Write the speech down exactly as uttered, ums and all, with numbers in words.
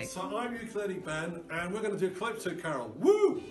go. So I'm Ukulele Ben, and we're going to do Calypso Carol. Woo!